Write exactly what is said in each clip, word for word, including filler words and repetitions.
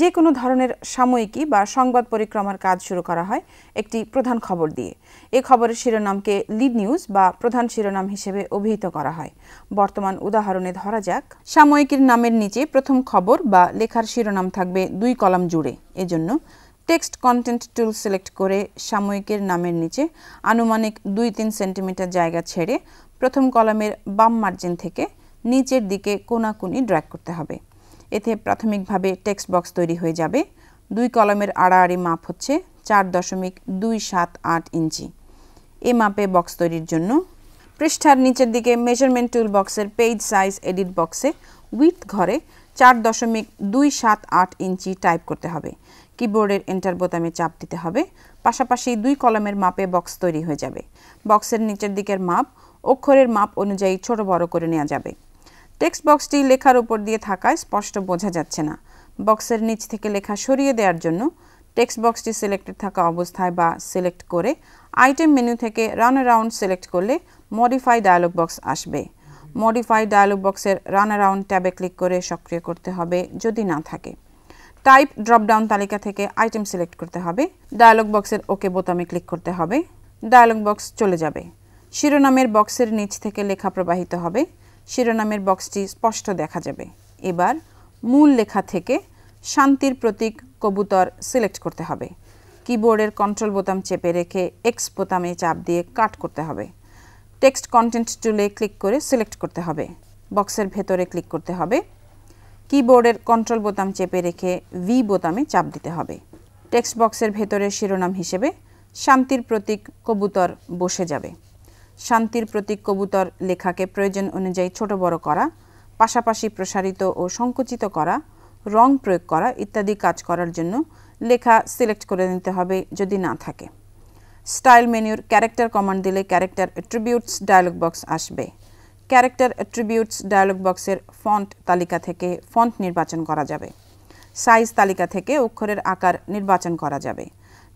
যে কোনো ধরনের সাময়িকী বা সংবাদ পরিক্রমার কাজ শুরু করা হয় একটি প্রধান খবর দিয়ে। এই খবরের শিরোনামকে লিড নিউজ বা প্রধান শিরোনাম হিসেবে অভিহিত করা হয়। বর্তমান উদাহরণে ধরা যাক, সাময়িকীর নামের নিচে প্রথম খবর বা লেখার শিরোনাম থাকবে দুই কলাম জুড়ে। এজন্য টেক্সট কন্টেন্ট টুল সিলেক্ট করে সাময়িকীর নামের নিচে আনুমানিক দুই তিন সেন্টিমিটার জায়গা ছেড়ে প্রথম কলামের বাম মার্জিন থেকে নিচের দিকে কোনাকুনি ড্র্যাগ করতে হবে। এতে প্রাথমিকভাবে টেক্সট বক্স তৈরি হয়ে যাবে। দুই কলামের আড়াআড়ি মাপ হচ্ছে চার দশমিক দুই সাত আট ইঞ্চি। এ মাপে বক্স তৈরির জন্য পৃষ্ঠার নিচের দিকে মেজারমেন্ট টুল বক্সের পেজ সাইজ এডিট বক্সে উইডথ ঘরে চার দশমিক দুই সাত আট ইঞ্চি টাইপ করতে হবে। কিবোর্ডের এন্টার বোতামে চাপ দিতে হবে, পাশাপাশি দুই কলামের মাপে বক্স তৈরি হয়ে যাবে। বক্সের নিচের দিকের মাপ অক্ষরের মাপ অনুযায়ী ছোট বড় করে নেওয়া যাবে। টেক্সট বক্সটি লেখার উপর দিয়ে থাকায় স্পষ্ট বোঝা যাচ্ছে না। বক্সের নিচ থেকে লেখা সরিয়ে দেওয়ার জন্য টেক্সট বক্সটি সিলেক্টেড থাকা অবস্থায় বা সিলেক্ট করে আইটেম মেনু থেকে রান অ্যারাউন্ড সিলেক্ট করলে মডিফাই ডায়ালগ বক্স আসবে। মডিফাই ডায়ালগ বক্সের রান অ্যারাউন্ড ট্যাবে ক্লিক করে সক্রিয় করতে হবে যদি না থাকে। টাইপ ড্রপডাউন তালিকা থেকে আইটেম সিলেক্ট করতে হবে। ডায়ালগ বক্সের ওকে বোতামে ক্লিক করতে হবে। ডায়ালগ বক্স চলে যাবে। শিরোনামের বক্সের নিচ থেকে লেখা প্রবাহিত হবে। শিরোনামের বক্সটি স্পষ্ট দেখা যাবে। এবার মূল লেখা থেকে শান্তির প্রতীক কবুতর সিলেক্ট করতে হবে। কিবোর্ডের কন্ট্রোল বোতাম চেপে রেখে এক্স বোতামে চাপ দিয়ে কাট করতে হবে। টেক্সট কন্টেন্ট টুলে ক্লিক করে সিলেক্ট করতে হবে। বক্সের ভেতরে ক্লিক করতে হবে। কিবোর্ডের কন্ট্রোল বোতাম চেপে রেখে ভি বোতামে চাপ দিতে হবে। টেক্সট বক্সের ভেতরে শিরোনাম হিসেবে শান্তির প্রতীক কবুতর বসে যাবে। শান্তির প্রতীক কবুতর লেখাকে প্রয়োজন অনুযায়ী ছোট বড় করা, পাশাপাশি প্রসারিত ও সংকুচিত করা, রং প্রয়োগ করা ইত্যাদি কাজ করার জন্য লেখা সিলেক্ট করে নিতে হবে যদি না থাকে। স্টাইল মেনুর ক্যারেক্টার কমান্ড দিলে ক্যারেক্টার অ্যাট্রিবিউটস ডায়ালগ বক্স আসবে। ক্যারেক্টার অ্যাট্রিবিউটস ডায়ালগ বক্সের ফন্ট তালিকা থেকে ফন্ট নির্বাচন করা যাবে। সাইজ তালিকা থেকে অক্ষরের আকার নির্বাচন করা যাবে।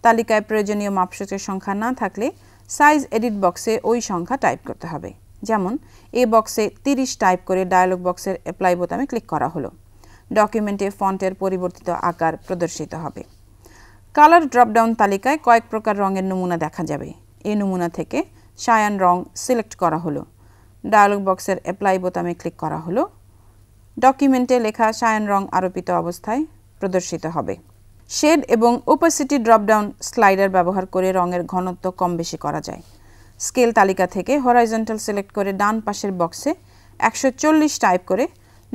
তালিকায় প্রয়োজনীয় মাপসূচের সংখ্যা না থাকলে সাইজ এডিট বক্সে ওই সংখ্যা টাইপ করতে হবে। যেমন এ বক্সে তিরিশ টাইপ করে ডায়ালগ বক্সের অ্যাপ্লাই বোতামে ক্লিক করা হলো। ডকুমেন্টে ফন্টের পরিবর্তিত আকার প্রদর্শিত হবে। কালার ড্রপডাউন তালিকায় কয়েক প্রকার রঙের নমুনা দেখা যাবে। এই নমুনা থেকে সায়ান রং সিলেক্ট করা হলো। ডায়ালগ বক্সের অ্যাপ্লাই বোতামে ক্লিক করা হলো। ডকুমেন্টে লেখা সায়ান রং আরোপিত অবস্থায় প্রদর্শিত হবে। শেড এবং ওপাসিটি ড্রপডাউন স্লাইডার ব্যবহার করে রঙের ঘনত্ব কম বেশি করা যায়। স্কেল তালিকা থেকে হরাইজন্টাল সিলেক্ট করে ডান পাশের বক্সে একশো চল্লিশ টাইপ করে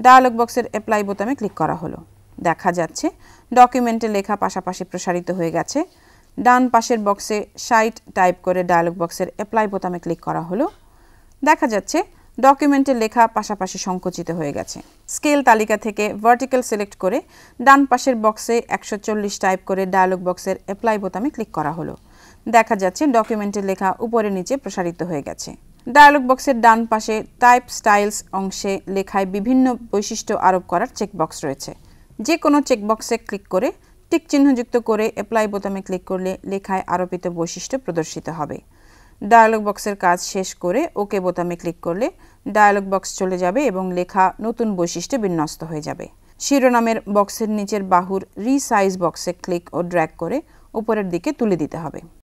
ডায়ালগ বক্সের অ্যাপ্লাই বোতামে ক্লিক করা হলো। দেখা যাচ্ছে ডকুমেন্টে লেখা পাশাপাশি প্রসারিত হয়ে গেছে। ডান পাশের বক্সে ষাট টাইপ করে ডায়ালগ বক্সের অ্যাপ্লাই বোতামে ক্লিক করা হলো। দেখা যাচ্ছে ডকুমেন্টের লেখা পাশাপাশি সংকুচিত হয়ে গেছে। স্কেল তালিকা থেকে ভার্টিক্যাল সিলেক্ট করে ডান পাশের বক্সে একশো চল্লিশ টাইপ করে ডায়ালগ বক্সের অ্যাপ্লাই বোতামে ক্লিক করা হলো। দেখা যাচ্ছে ডকুমেন্টের লেখা উপরে নিচে প্রসারিত হয়ে গেছে। ডায়ালগ বক্সের ডান পাশে টাইপ স্টাইলস অংশে লেখায় বিভিন্ন বৈশিষ্ট্য আরোপ করার চেকবক্স রয়েছে। যে কোনো চেকবক্সে ক্লিক করে টিক চিহ্নযুক্ত করে অ্যাপ্লাই বোতামে ক্লিক করলে লেখায় আরোপিত বৈশিষ্ট্য প্রদর্শিত হবে। ডায়ালগ বক্সের কাজ শেষ করে ওকে বোতামে ক্লিক করলে ডায়ালগ বক্স চলে যাবে এবং লেখা নতুন বৈশিষ্ট্যে বিন্যস্ত হয়ে যাবে। শিরোনামের বক্সের নিচের বাহুর রিসাইজ বক্সে ক্লিক ও ড্র্যাগ করে উপরের দিকে তুলে দিতে হবে।